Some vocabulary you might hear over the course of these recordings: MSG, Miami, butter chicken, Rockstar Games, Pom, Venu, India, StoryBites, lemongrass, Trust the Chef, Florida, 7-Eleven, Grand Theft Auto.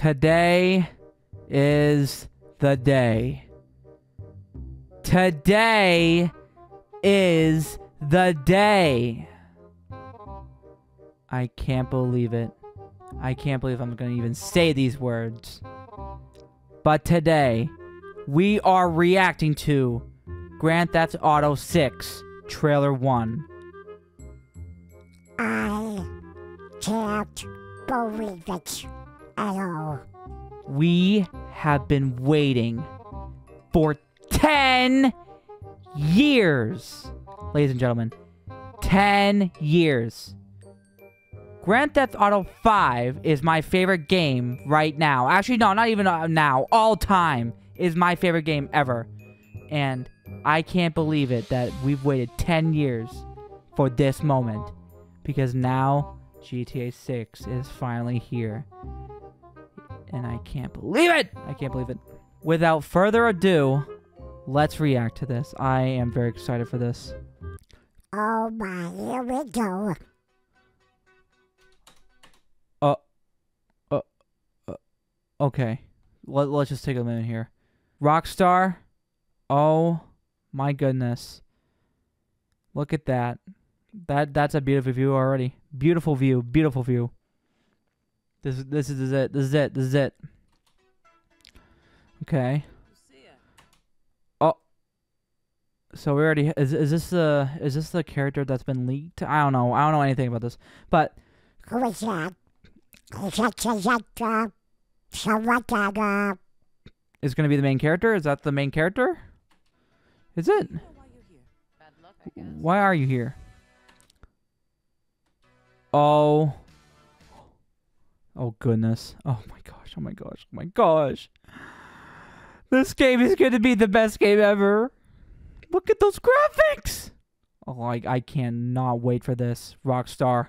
Today is the day. Today is the day. I can't believe it. I can't believe I'm gonna even say these words. But today, we are reacting to Grand Theft Auto 6 Trailer 1. I can't believe it at all. We have been waiting for 10 years. Ladies and gentlemen, 10 years. Grand Theft Auto 5 is my favorite game right now. Actually, no, not even now. All time is my favorite game ever. And I can't believe it that we've waited 10 years for this moment. Because now GTA 6 is finally here. And I can't believe it! I can't believe it. Without further ado, let's react to this. I am very excited for this. Oh my, here we go. Okay, let's just take a minute here. Rockstar, oh my goodness. Look at that. That's a beautiful view already. Beautiful view, beautiful view. This is it, this is it, this is it. Okay. Oh. So we already, is this the character that's been leaked? I don't know anything about this, but. Who is that? Is going to be the main character? Is that the main character? Is it? Why are you here? Oh. Oh, goodness. Oh, my gosh. Oh, my gosh. Oh, my gosh. This game is going to be the best game ever. Look at those graphics. Oh, I cannot wait for this. Rockstar.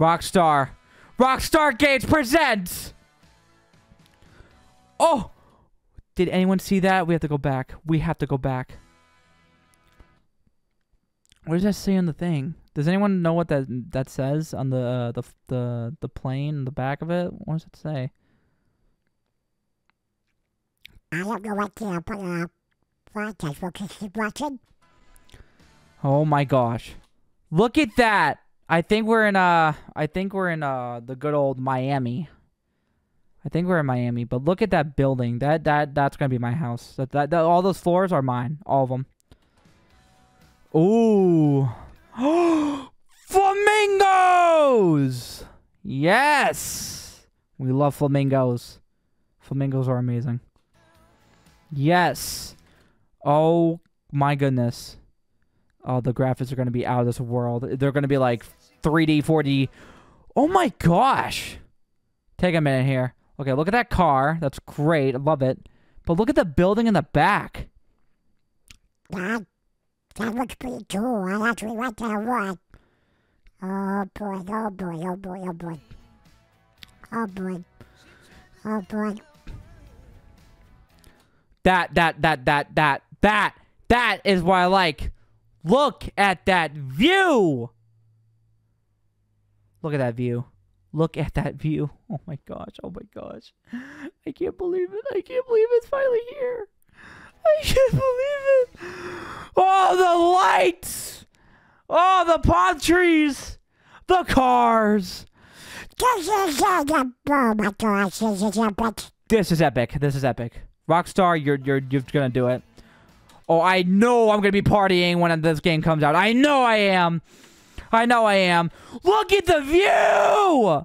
Rockstar. Rockstar Games presents! Oh! Did anyone see that? We have to go back. We have to go back. What does that say on the thing? Does anyone know what that says on the plane in the back of it? What does it say? I don't know what to put on podcast. We'll keep watching. Oh my gosh. Look at that! I think we're in the good old Miami. I think we're in Miami, but look at that building. That's gonna be my house. That all those floors are mine, all of them. Ooh, flamingos! Yes, we love flamingos. Flamingos are amazing. Yes. Oh my goodness. Oh, the graphics are going to be out of this world. They're going to be like 3D, 4D. Oh my gosh. Take a minute here. Okay, look at that car. That's great. I love it. But look at the building in the back. That looks pretty cool. I actually like that a lot. Oh boy, oh boy, oh boy, oh boy. Oh boy. Oh boy. That is what I like. Look at that view! Look at that view. Look at that view. Oh my gosh, oh my gosh. I can't believe it. I can't believe it's finally here. I can't believe it. Oh, the lights! Oh, the palm trees! The cars! Oh my gosh, this is epic. This is epic. This is epic. Rockstar, you're gonna do it. Oh, I know I'm going to be partying when this game comes out. I know I am. I know I am. Look at the view!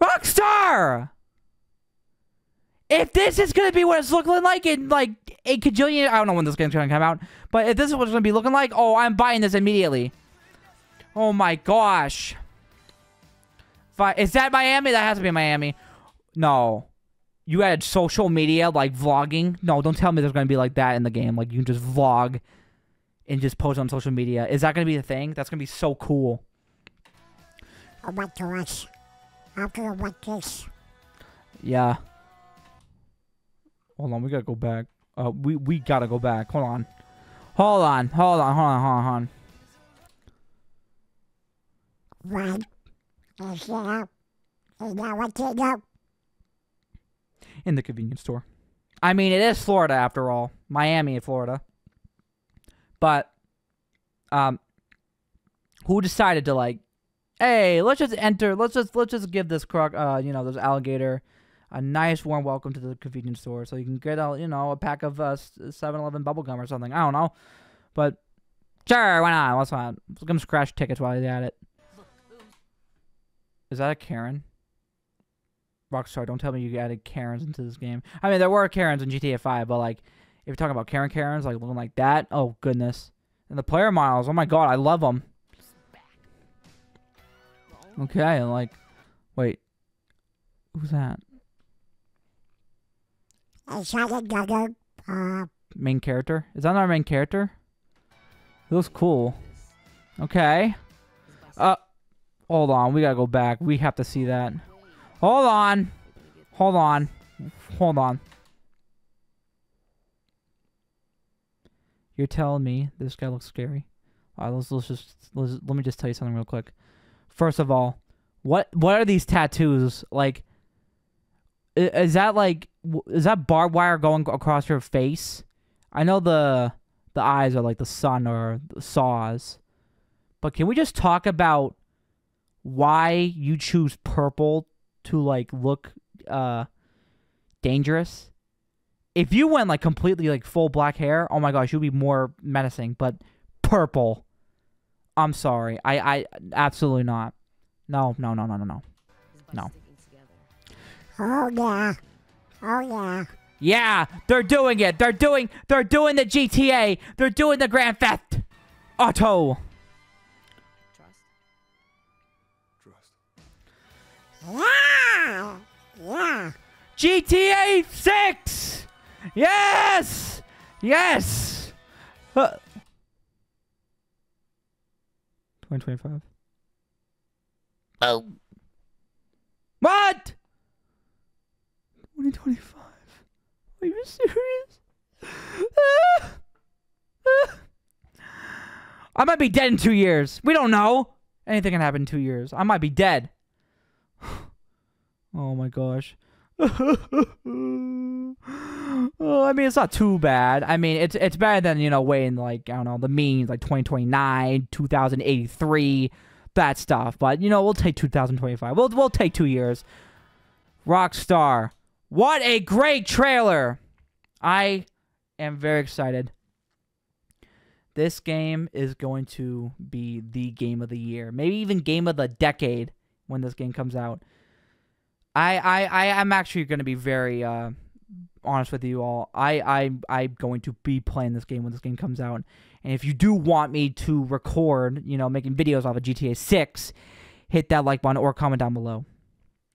Rockstar! If this is going to be what it's looking like in, like, a kajillion... I don't know when this game's going to come out. But if this is what it's going to be looking like, oh, I'm buying this immediately. Oh, my gosh. Is that Miami? That has to be Miami. No. You added social media, like vlogging. No, don't tell me there's going to be like that in the game. Like, you can just vlog and just post on social media. Is that going to be the thing? That's going to be so cool. Oh my gosh. I'm going to watch this. Yeah. Hold on, we got to go back. We got to go back. Hold on. Hold on. Hold on. Hold on. Hold on. Right. Is In the convenience store. I mean, it is Florida after all. Miami, Florida. But, who decided to like, hey, let's just enter, let's just give this croc, you know, this alligator a nice warm welcome to the convenience store so you can get, you know, a pack of 7-Eleven bubblegum or something. I don't know. But, sure, why not? What's fine? Let's give him scratch tickets while he's at it. Is that a Karen? Rockstar, don't tell me you added Karens into this game. I mean, there were Karens in GTA 5, but, like, if you're talking about Karens, like, looking like that, oh, goodness. And the player miles, oh, my God, I love them. Okay, like, wait. Who's that? Main character? Is that our main character? It looks cool. Okay. Hold on. We gotta go back. We have to see that. Hold on. Hold on. Hold on. You're telling me this guy looks scary? All right, let me just tell you something real quick. First of all, what are these tattoos? Like, is that barbed wire going across your face? I know the eyes are like the sun or the saws, but can we just talk about why you choose purple to like look dangerous? If you went like completely like full black hair, oh my gosh, you'd be more menacing. But purple, I'm sorry, I absolutely not. No. Oh yeah. Oh yeah. Yeah, they're doing it. They're doing the GTA. They're doing the Grand Theft Auto. Trust. Yeah. Yeah. GTA 6. Yes. Yes. 2025. Oh. What? 2025. Are you serious? I might be dead in 2 years. We don't know. Anything can happen in 2 years. I might be dead. Oh my gosh. Oh, I mean, it's not too bad. I mean, it's better than, you know, waiting like, I don't know, the means like 2029, 2083, that stuff. But, you know, we'll take 2025. We'll take 2 years. Rockstar. What a great trailer! I am very excited. This game is going to be the game of the year. Maybe even game of the decade when this game comes out. I'm actually going to be very honest with you all. I'm going to be playing this game when this game comes out. And if you do want me to record, you know, making videos off of GTA 6, hit that like button or comment down below.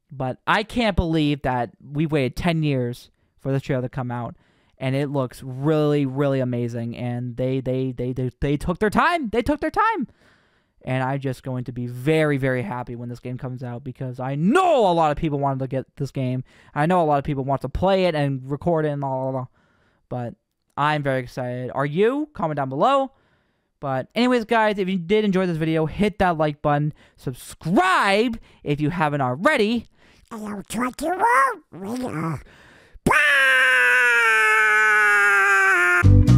But I can't believe that we waited 10 years for this trailer to come out, and it looks really, really amazing. And they took their time. They took their time. And I'm just going to be very, very happy when this game comes out because I know a lot of people wanted to get this game. I know a lot of people want to play it and record it and all that. But I'm very excited. Are you? Comment down below. But anyways, guys, if you did enjoy this video, hit that like button. Subscribe if you haven't already. And I'll try to roll. Bye!